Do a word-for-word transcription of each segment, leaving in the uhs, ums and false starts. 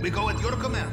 We go at your command.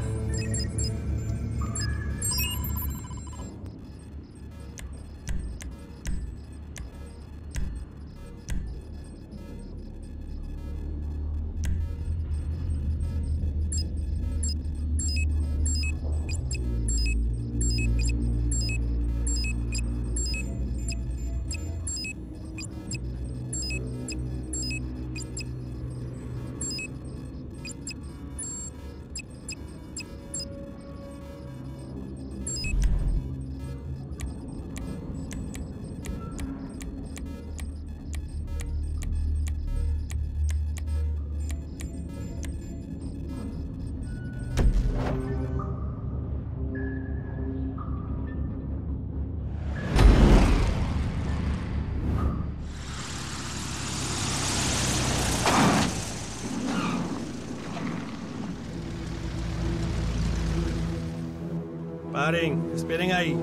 Paren, esperen ahí.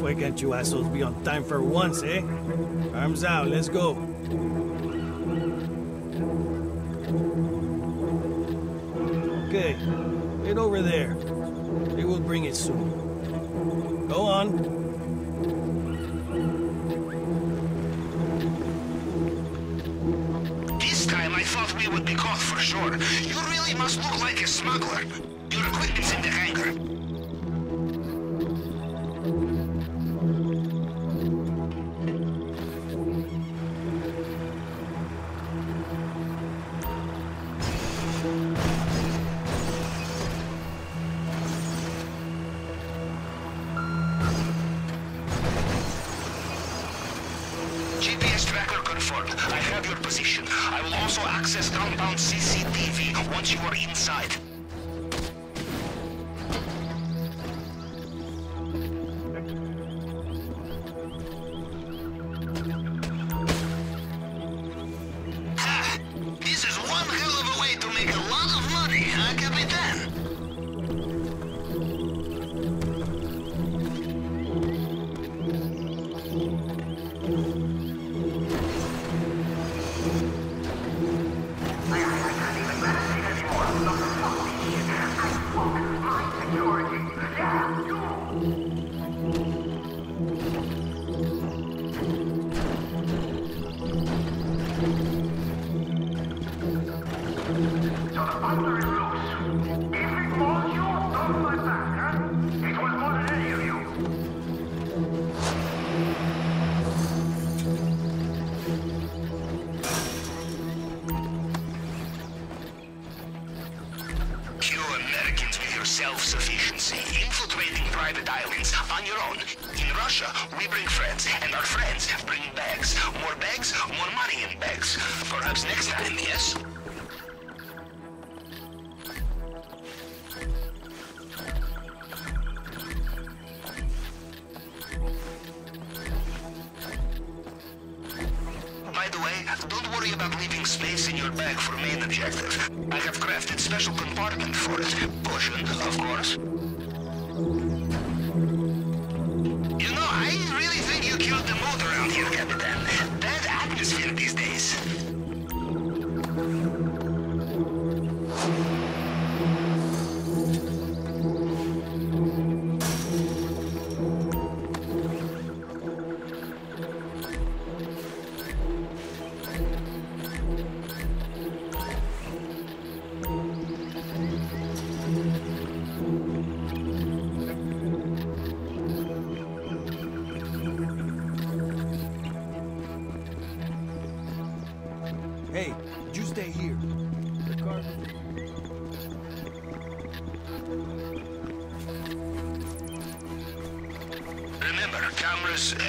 Why can't you assholes be on time for once, eh? Arms out, let's go. Okay, get over there. They will bring it soon. Go on. This time I thought we would be caught for sure. You really must look like a smuggler. Your equipment's in the hangar.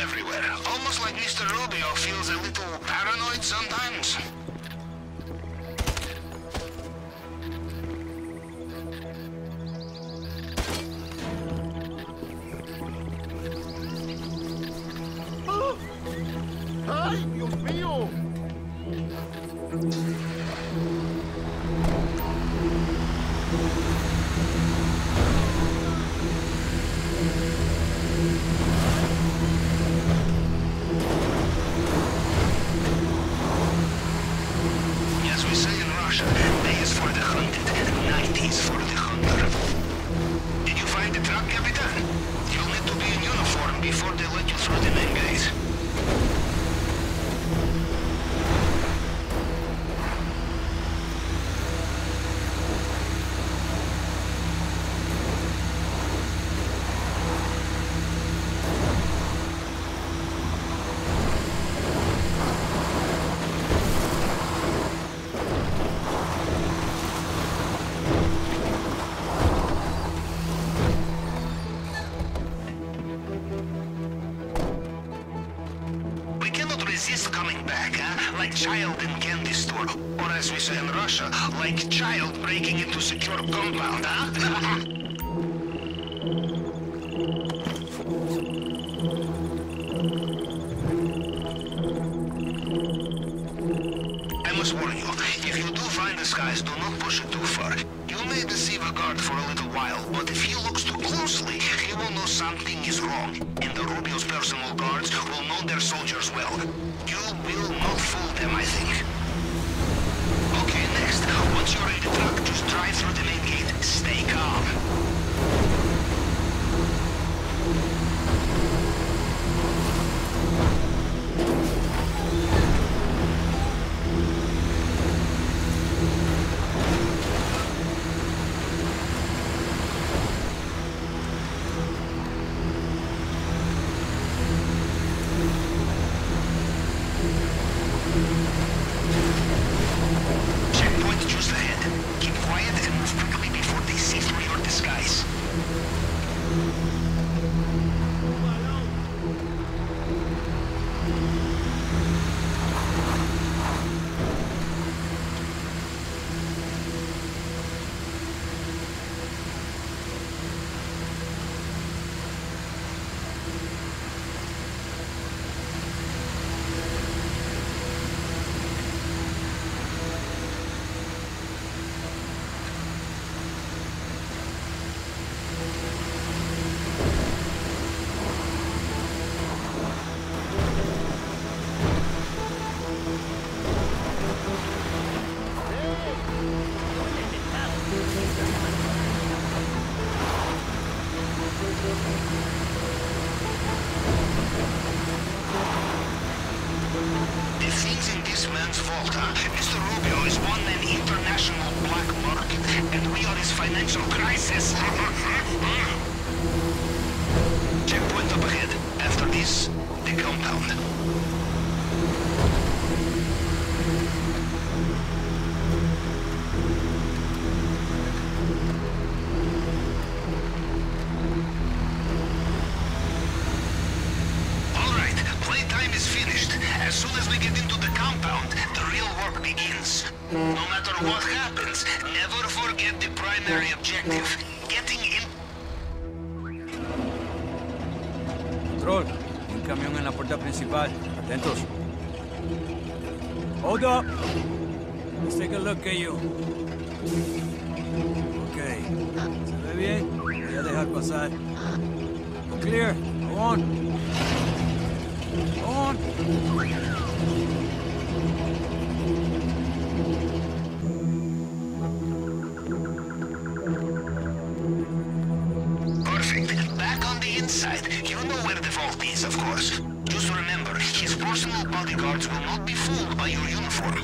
Everywhere. Almost like Mister Rubio feels a little paranoid sometimes. They is for the hunted at night. I Ds for the hunter. Did you find the truck, Capitan? You'll need to be in uniform before they let you through the main gates. Child in candy store, or as we say in Russia, like child breaking into secure compound, huh? I must warn you, if you do find the skies, do not push it too far. You may deceive a guard for a little while, but if he looks too closely, he will know something is wrong, and the Rubio's personal guards will know their soldiers well. You will not fool them, I think. Okay, next. Once you're in the truck, just drive through the main gate. Stay calm. Mister Rubio is on an international black market, and we are his financial crisis. Checkpoint up ahead. After this, the compound. All right, playtime is finished. As soon as we get into the compound, begins. No matter what happens, never forget the primary objective. Getting in... Control. Un camión en la puerta principal. Atentos. Hold up. Let's take a look at you. Ok. ¿Se ve bien? Voy a dejar pasar. Clear. Go on. Go on. Perfect. Back on the inside. You know where the vault is, of course. Just remember, his personal bodyguards will not be fooled by your uniform.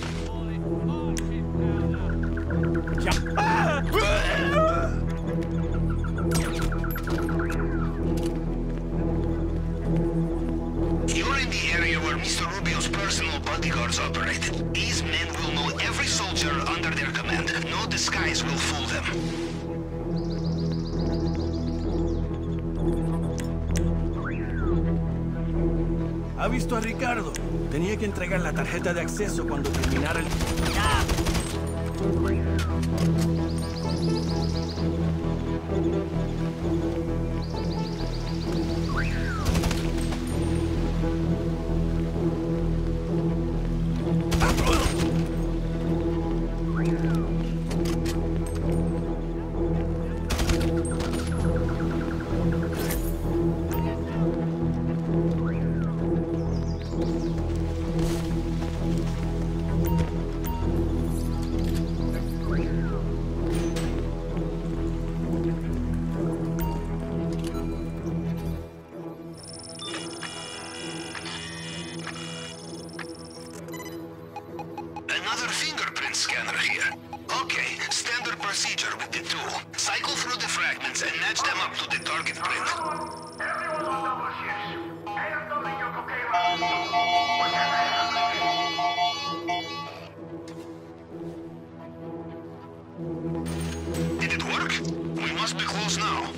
You're in the area where Mister Rubio's personal bodyguards operate. These men will know every soldier under their command. No disguise will fool them. ¿Ha visto a Ricardo? Tenía que entregar la tarjeta de acceso cuando terminara el... ¡Ah! procedure with the tool. Cycle through the fragments and match them up to the target print. Everyone on double shifts. I have nothing you could care about. Did it work? We must be close now.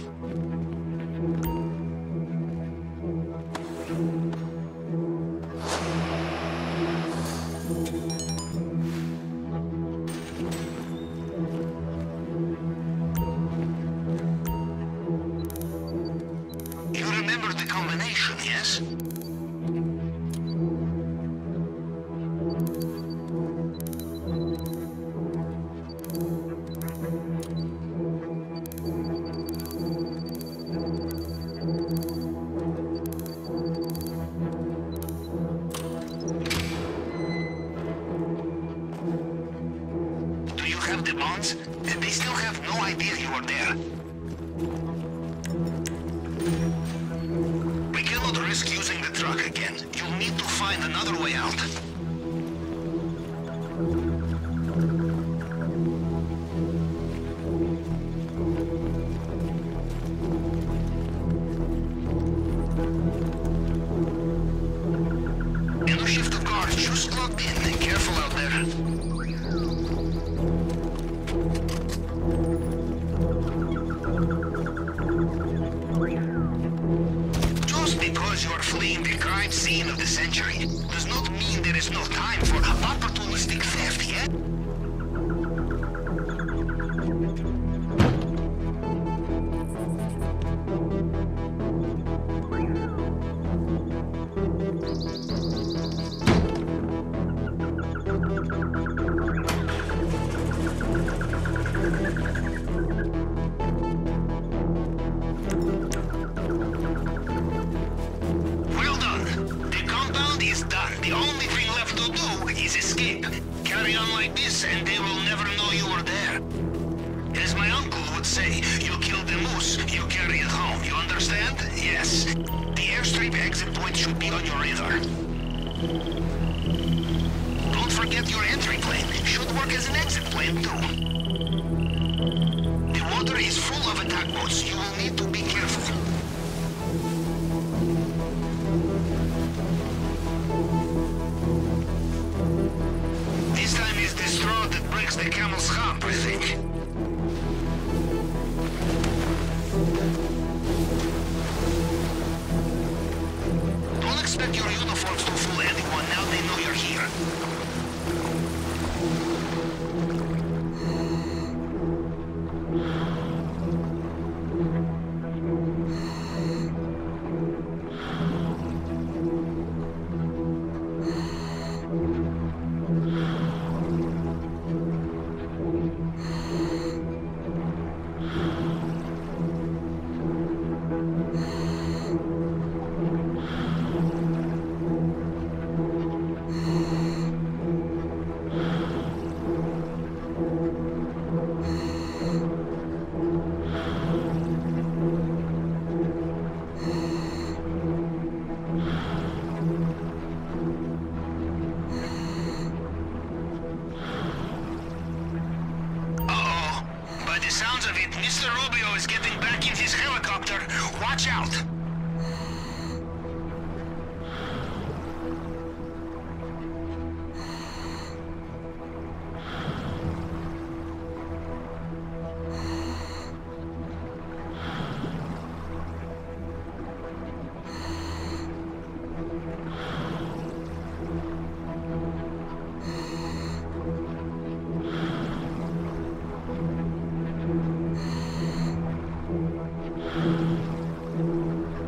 And they still have no idea you are there. We cannot risk using the truck again. You'll need to find another way out. And the shift of guards just locked in and careful out there. Scene of the century does not mean there is no time for opportunistic theft yet. The only thing left to do is escape. Carry on like this and they will never know you were there. As my uncle would say, you kill the moose, you carry it home. You understand? Yes. The airstrip exit point should be on your radar. Don't forget your entry plane. Should work as an exit plane too. The water is full of attack boats. You will need to be careful. The camel's hump, I think. Don't expect your uniforms to fool anyone now they know you're here. Sounds of it, Mister Rubio is getting back in his helicopter. Watch out! Thank you.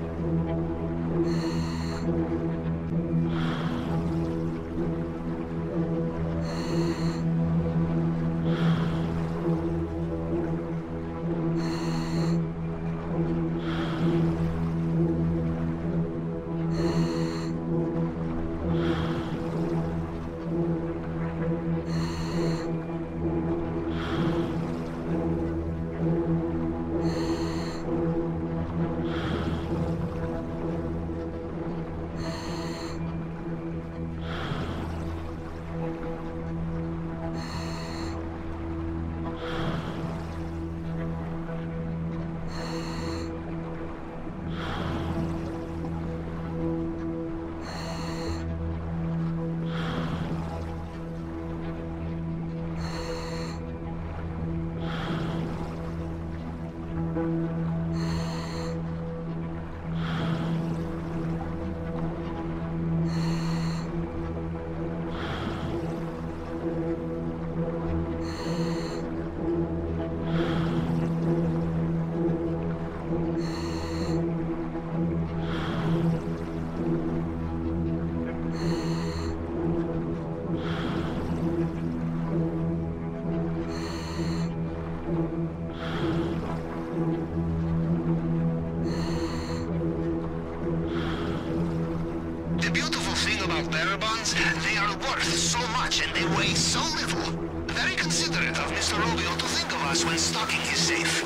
Americans. They are worth so much and they weigh so little. Very considerate of Mister Rubio to think of us when stocking his safe.